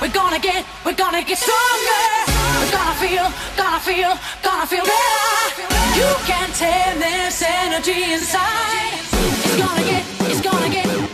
We're gonna get stronger. We're gonna feel better. You can't tame this energy inside. It's gonna get